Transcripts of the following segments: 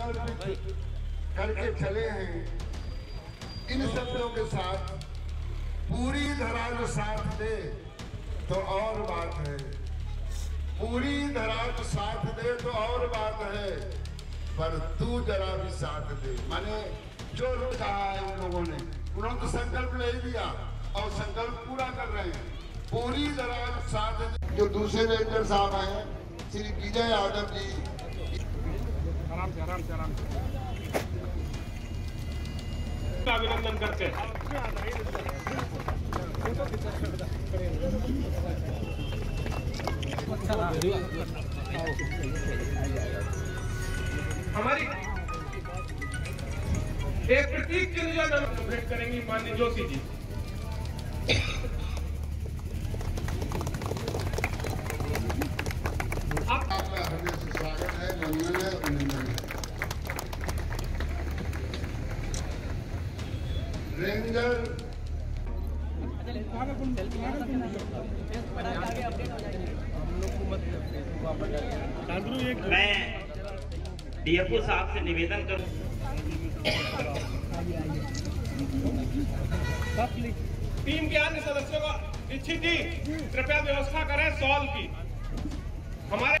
करके चले हैं। इन शब्दों के साथ पूरी धरा को साथ दे तो और बात है, पूरी धरा को साथ दे तो और बात है, पर तू जरा भी साथ दे। माने जो कहा है उन लोगों ने, उन्होंने तो संकल्प ले लिया और संकल्प पूरा कर रहे हैं। पूरी धरा को साथ दे। जो दूसरे रेंजर साहब हैं श्री विजय यादव जी, अभिनंदन करते हैं। हमारी एक प्रतीक के लिए सेलिब्रेट करेंगी माननीय जोशी जी। आपका हृदय से स्वागत है, वंदन है, अभिनंदन है। रेंजर मैं डीएफओ साहब से निवेदन करूं, टीम के अन्य सदस्यों को इच्छित जी कृपया व्यवस्था करें सॉल्व की। हमारे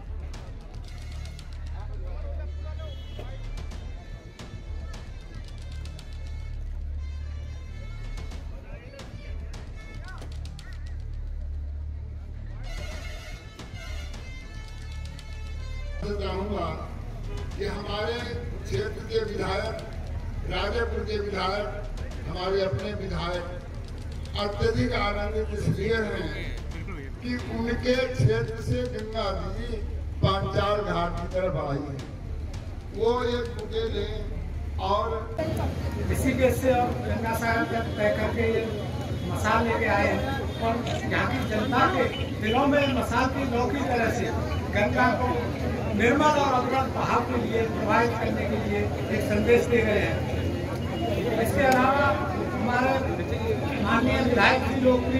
चाहूंगा कि हमारे क्षेत्र के विधायक, राजेपुर के विधायक, हमारे अपने विधायक अत्यधिक आनंदित इसलिए हैं कि उनके क्षेत्र से गंगा जी पांचाल घाट की तरफ आई है। वो एक बुके लें और इसी देश से अब गंगा सागर तय करके मशाल लेके आए और यहाँ की जनता के दिलों में मशाल की लौ की तरह से गंगा को निर्मल और अवगत भाव के लिए प्रभावित करने के लिए एक संदेश दे गए हैं। इसके अलावा हमारे माननीय विधायक जी लोग भी,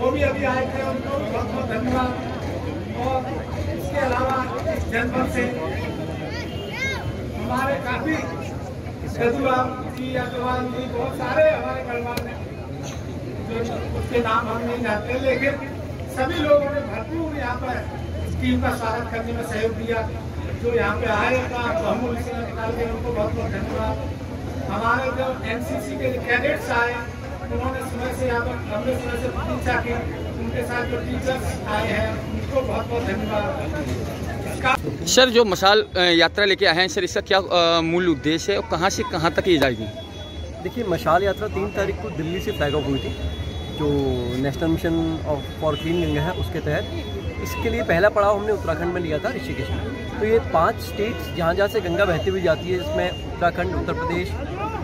वो भी अभी आए थे, उनको बहुत बहुत धन्यवाद। और इसके अलावा इस जनपद से हमारे काफी सतुआम जी, अग्रवाल जी, बहुत सारे हमारे परिवार में जो उसके नाम हम नहीं जानते, लेकिन सभी लोगों ने भरपूर यहाँ पर टीम का स्वागत करने में सहयोग दिया। जो यहाँ पे आए का बहुमूल्य से निकाल के उनको बहुत बहुत धन्यवाद। हमारे जो एनसीसी के कैडेट्स आए, उन्होंने समय से यहाँ पर लंबे समय से प्रतीक्षा की, उनके साथ जो टीचर्स आए हैं उनको बहुत बहुत धन्यवाद। सर, जो मशाल यात्रा लेके आए हैं सर, इसका क्या मूल उद्देश्य है और कहाँ से कहाँ तक ये जाएगी? देखिए, मशाल यात्रा 3 तारीख को दिल्ली से फ्लैग ऑफ हुई थी, जो national mission for clean India है उसके तहत। इसके लिए पहला पड़ाव हमने उत्तराखंड में लिया था, ऋषिकेश में। तो ये 5 स्टेट्स जहाँ जहाँ से गंगा बहती हुई जाती है, इसमें उत्तराखंड, उत्तर प्रदेश,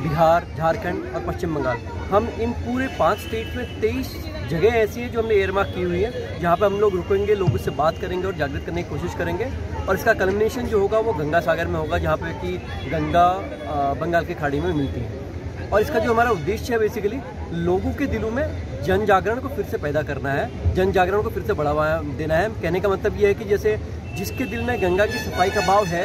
बिहार, झारखंड और पश्चिम बंगाल, हम इन पूरे 5 स्टेट में 23 जगह ऐसी हैं जो हमने एयरमार्क की हुई है, जहाँ पर हम लोग रुकेंगे, लोगों से बात करेंगे और जागृत करने की कोशिश करेंगे। और इसका कलमिनेशन जो होगा वो गंगा सागर में होगा, जहाँ पर कि गंगा बंगाल की खाड़ी में मिलती है। और इसका जो हमारा उद्देश्य है बेसिकली लोगों के दिलों में जन जागरण को फिर से पैदा करना है, जन जागरण को फिर से बढ़ावा देना है। कहने का मतलब यह है कि जैसे जिसके दिल में गंगा की सफाई का भाव है,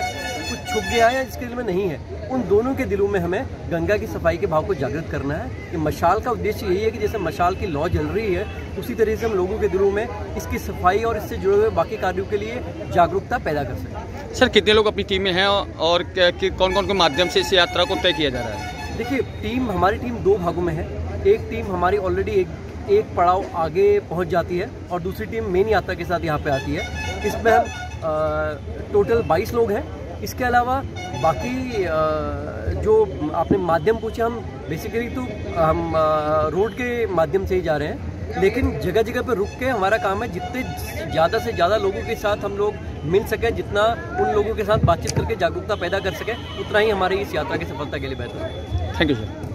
कुछ छुप गया है या जिसके दिल में नहीं है, उन दोनों के दिलों में हमें गंगा की सफाई के भाव को जागृत करना है। कि मशाल का उद्देश्य यही है कि जैसे मशाल की लौ जल रही है, उसी तरह से हम लोगों के दिलों में इसकी सफाई और इससे जुड़े हुए बाकी कार्यों के लिए जागरूकता पैदा कर सकें। सर, कितने लोग अपनी टीम में हैं और कौन कौन के माध्यम से इस यात्रा को तय किया जा रहा है? देखिए, हमारी टीम 2 भागों में है। एक टीम हमारी ऑलरेडी एक पड़ाव आगे पहुंच जाती है और दूसरी टीम मेन यात्रा के साथ यहां पे आती है। इसमें हम टोटल 22 लोग हैं। इसके अलावा बाकी जो आपने माध्यम पूछे, हम बेसिकली तो हम रोड के माध्यम से ही जा रहे हैं, लेकिन जगह जगह पर रुक के हमारा काम है जितने ज़्यादा से ज़्यादा लोगों के साथ हम लोग मिल सकें, जितना उन लोगों के साथ बातचीत करके जागरूकता पैदा कर सकें, उतना ही हमारी इस यात्रा की सफलता के लिए बेहतर है। Thank you sir.